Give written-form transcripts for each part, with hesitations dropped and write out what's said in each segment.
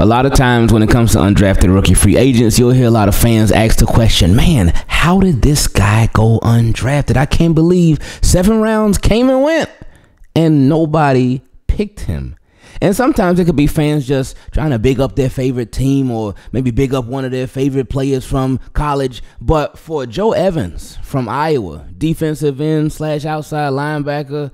A lot of times when it comes to undrafted rookie free agents, you'll hear a lot of fans ask the question, man, how did this guy go undrafted? I can't believe 7 rounds came and went and nobody picked him. And sometimes it could be fans just trying to big up their favorite team or maybe big up one of their favorite players from college. But for Joe Evans from Iowa, defensive end / outside linebacker,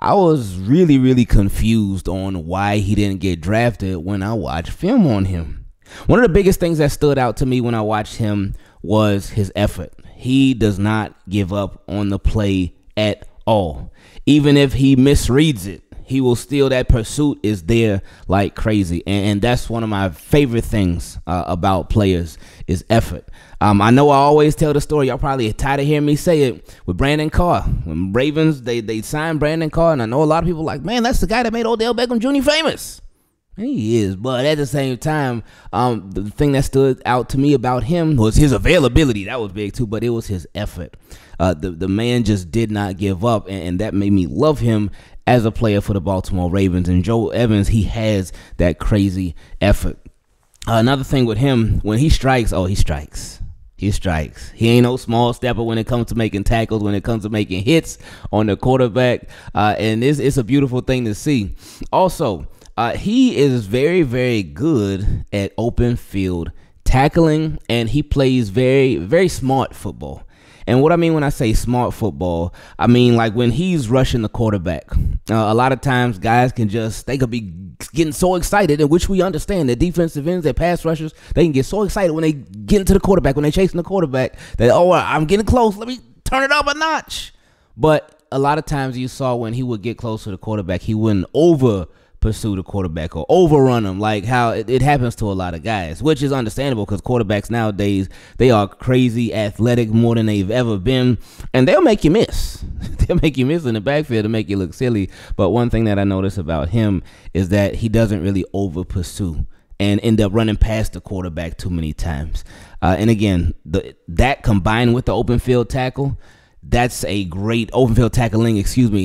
I was really confused on why he didn't get drafted when I watched film on him. One of the biggest things that stood out to me when I watched him was his effort. He does not give up on the play at all. Even if he misreads it, he will still, that pursuit is there like crazy. And that's one of my favorite things about players is effort. I know I always tell the story. Y'all probably tired of hearing me say it with Brandon Carr. When Ravens, they signed Brandon Carr. And I know a lot of people are like, man, that's the guy that made Odell Beckham Jr. famous. And he is. But at the same time, the thing that stood out to me about him was his availability. That was big too, but it was his effort. The man just did not give up. And that made me love him as a player for the Baltimore Ravens. And Joe Evans, he has that crazy effort. Another thing with him, when he strikes, oh, he strikes. He strikes. He ain't no small stepper when it comes to making tackles, when it comes to making hits on the quarterback. And it's a beautiful thing to see. Also, he is very good at open field tackling, and he plays very smart football. And what I mean when I say smart football, I mean like when he's rushing the quarterback. A lot of times guys can just, they could be getting so excited, and which we understand, the defensive ends, their pass rushers, they can get so excited when they get into the quarterback, when they're chasing the quarterback, that, oh, I'm getting close, let me turn it up a notch. But a lot of times you saw when he would get close to the quarterback, he wouldn't pursue the quarterback or overrun them like how it happens to a lot of guys, which is understandable because quarterbacks nowadays, they are crazy athletic more than they've ever been, and they'll make you miss. They'll make you miss in the backfield to make you look silly. But one thing that I noticed about him is that he doesn't really over pursue and end up running past the quarterback too many times. And again, that combined with the open field tackle, that's a great open field tackling,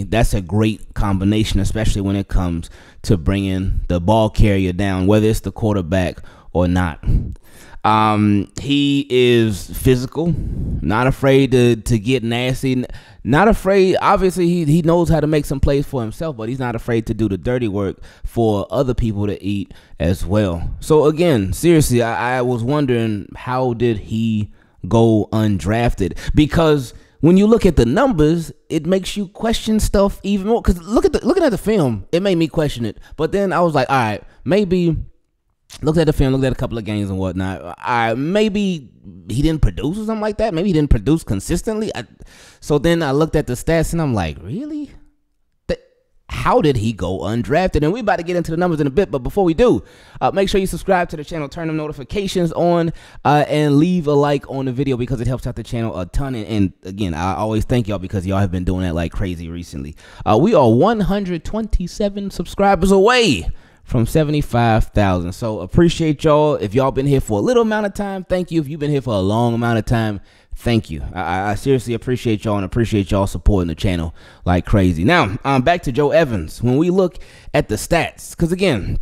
that's a great combination, especially when it comes to bringing the ball carrier down, whether it's the quarterback or not. He is physical, not afraid to get nasty, not afraid. Obviously, he knows how to make some plays for himself, but he's not afraid to do the dirty work for other people to eat as well. So again, seriously, I was wondering, how did he go undrafted? Because when you look at the numbers, it makes you question stuff even more. Because looking at the film, it made me question it. But then I was like, all right, maybe looked at the film, looked at a couple of games and whatnot. All right, maybe he didn't produce or something like that. Maybe he didn't produce consistently. So then I looked at the stats and I'm like, really? How did he go undrafted? And we're about to get into the numbers in a bit, but before we do, make sure you subscribe to the channel, turn them notifications on, and leave a like on the video because it helps out the channel a ton. And again, I always thank y'all because y'all have been doing that like crazy recently. We are 127 subscribers away from 75,000. So appreciate y'all. If y'all been here for a little amount of time, thank you. If you've been here for a long amount of time, thank you. I seriously appreciate y'all and appreciate y'all supporting the channel like crazy. Now, back to Joe Evans. When we look at the stats, because again,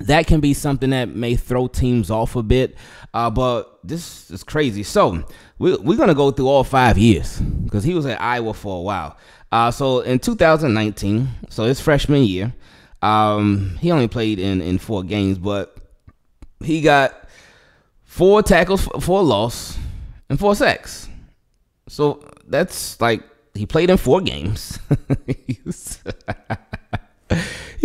that can be something that may throw teams off a bit, but this is crazy. So we're going to go through all 5 years because he was at Iowa for a while. So in 2019, so his freshman year, he only played in 4 games, but he got 4 tackles for a loss and 4 sacks. So that's like, he played in 4 games. He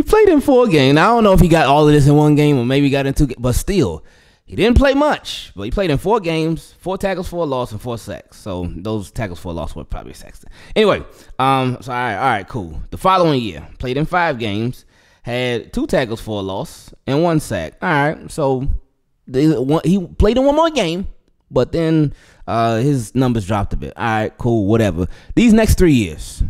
played in 4 games. I don't know if he got all of this in 1 game or maybe got in 2 games, but still, he didn't play much, but he played in 4 games, 4 tackles for a loss and 4 sacks. So those tackles for a loss were probably sacks. Anyway, so all right, cool. The following year, played in 5 games, had 2 tackles for a loss and 1 sack. All right, so he played in 1 more game, but then his numbers dropped a bit. All right, cool, whatever. These next 3 years,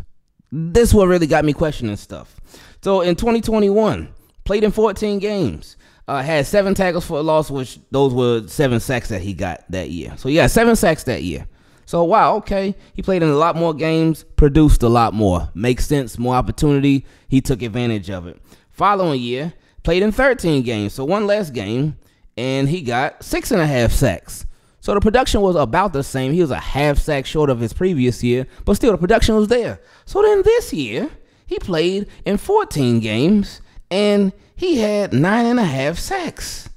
this what really got me questioning stuff. So in 2021, played in 14 games, had 7 tackles for a loss, which those were 7 sacks that he got that year. So yeah, 7 sacks that year. So wow, okay, he played in a lot more games, produced a lot more. Makes sense, more opportunity. He took advantage of it. Following year, played in 13 games, so one less game, and he got 6.5 sacks. So the production was about the same. He was a half sack short of his previous year, but still the production was there. So then this year, he played in 14 games, and he had 9.5 sacks.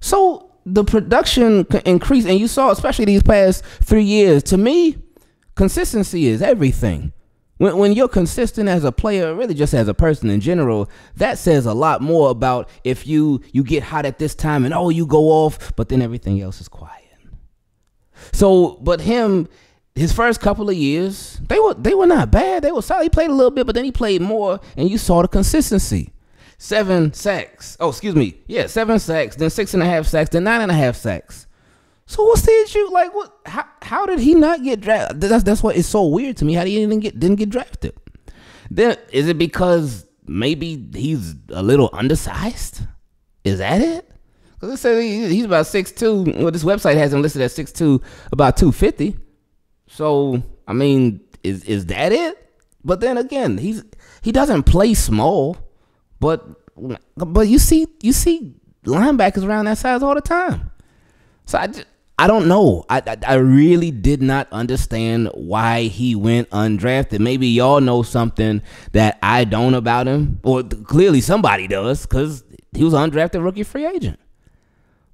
So the production increased, and you saw especially these past 3 years. To me, consistency is everything. When you're consistent as a player, really just as a person in general, that says a lot more about if you get hot at this time and, oh, you go off, but then everything else is quiet. So, but him, his first couple of years, they were not bad. They were solid. He played a little bit, but then he played more, and you saw the consistency. 7 sacks. Oh, excuse me. Yeah, 7 sacks, then 6.5 sacks, then 9.5 sacks. So what's the issue? Like, what? How did he not get drafted? That's what is so weird to me. How did he didn't get drafted? Then is it because maybe he's a little undersized? Is that it? Because it says he's about 6'2". Well, this website has him listed at 6'2", about 250. So I mean, is that it? But then again, he doesn't play small, but you see linebackers around that size all the time. So I don't know. I really did not understand why he went undrafted. Maybe y'all know something that I don't about him. Or clearly somebody does, because he was an undrafted rookie free agent.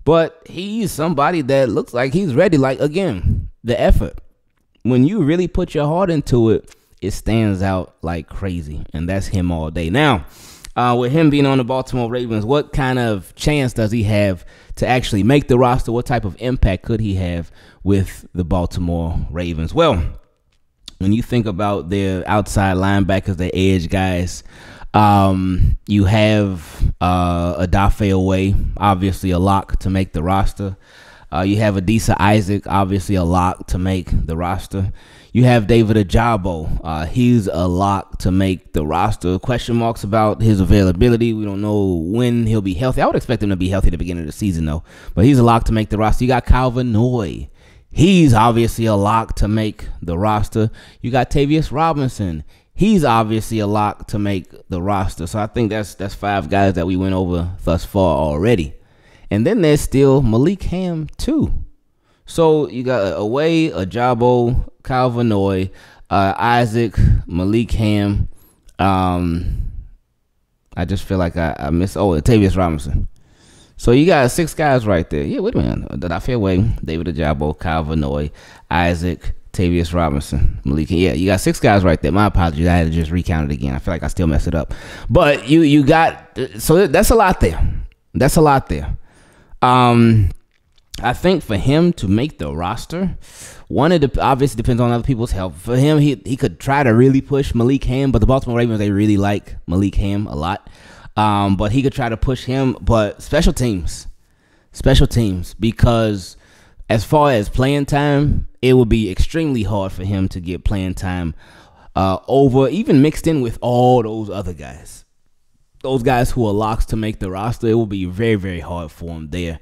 But he's somebody that looks like he's ready. Like, again, the effort. When you really put your heart into it, it stands out like crazy. And that's him all day. Now, with him being on the Baltimore Ravens, what kind of chance does he have to actually make the roster? What type of impact could he have with the Baltimore Ravens? Well, when you think about their outside linebackers, their edge guys, you have Odafe Oweh, obviously a lock to make the roster. You have Adisa Isaac, obviously a lock to make the roster. You have David Ojabo. He's a lock to make the roster. Question marks about his availability. We don't know when he'll be healthy. I would expect him to be healthy at the beginning of the season, though. But he's a lock to make the roster. You got Kyle Van Noy. He's obviously a lock to make the roster. You got Tavius Robinson. He's obviously a lock to make the roster. So I think that's 5 guys that we went over thus far already. And then there's still Malik Ham, too. So you got Oweh, Ojabo, Kyle Van Noy, Isaac, Malik Ham. I just feel like I miss, Tavius Robinson. So you got 6 guys right there. Yeah, wait a minute. Odafe Oweh, David Ojabo, Kyle Van Noy, Isaac, Tavius Robinson, Malik. Yeah, you got 6 guys right there. My apologies. I had to just recount it again. I feel like I still messed it up. But you got, so that's a lot there. That's a lot there. I think for him to make the roster, one, it obviously depends on other people's help. For him, he could try to really push Malik Ham, but the Baltimore Ravens, they really like Malik Ham a lot. But he could try to push him, but special teams, because as far as playing time, it would be extremely hard for him to get playing time over, even mixed in with all those other guys. Those guys who are locks to make the roster, it will be very, very hard for him there.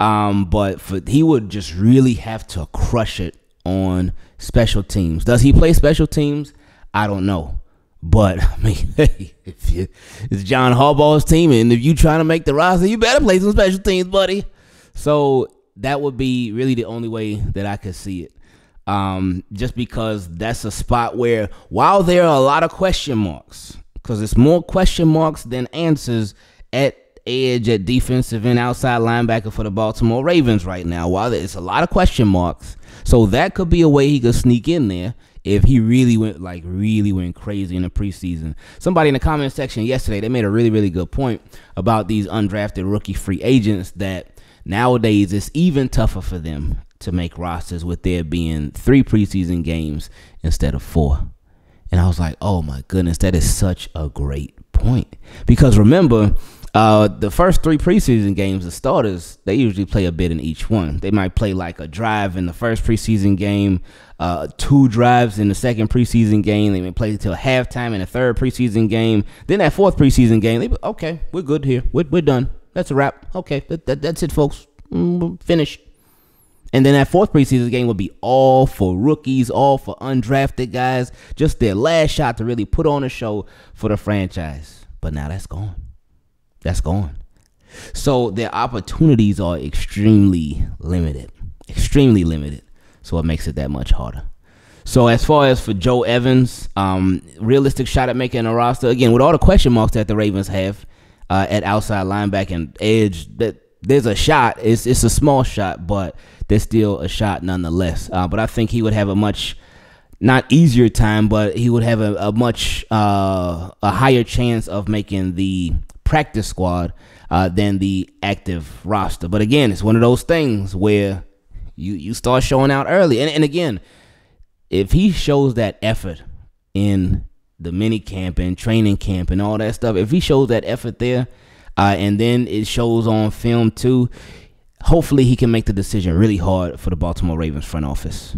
He would just really have to crush it on special teams. Does he play special teams? I don't know. But, I mean, it's John Harbaugh's team, and if you're trying to make the roster, you better play some special teams, buddy. So that would be really the only way that I could see it. Just because that's a spot where, while there are a lot of question marks, because it's more question marks than answers at edge, at defensive end, outside linebacker for the Baltimore Ravens right now. While there's a lot of question marks, so that could be a way he could sneak in there if he really went crazy in the preseason. Somebody in the comment section yesterday, they made a really, really good point about these undrafted rookie free agents that nowadays it's even tougher for them to make rosters with there being 3 preseason games instead of 4. And I was like, oh my goodness, that is such a great point. Because remember, the first 3 preseason games, the starters, they usually play a bit in each one. They might play like a drive in the first preseason game, 2 drives in the second preseason game. They may play until halftime in the third preseason game. Then that fourth preseason game, they okay, we're good here. We're done. That's a wrap. Okay, that's it, folks. Finish. And then that fourth preseason game will be all for rookies, all for undrafted guys, just their last shot to really put on a show for the franchise. But now that's gone. that's gone. So their opportunities are extremely limited. Extremely limited. So it makes it that much harder. So as far as for Joe Evans, realistic shot at making a roster, again, with all the question marks that the Ravens have at outside linebacker and edge, that there's a shot. It's a small shot, but there's still a shot nonetheless. But I think he would have a much, not easier time, but he would have a higher chance of making the practice squad than the active roster. But again, it's one of those things where you start showing out early. And again, if he shows that effort in the mini camp and training camp and all that stuff, if he shows that effort there and then it shows on film too, hopefully he can make the decision really hard for the Baltimore Ravens front office.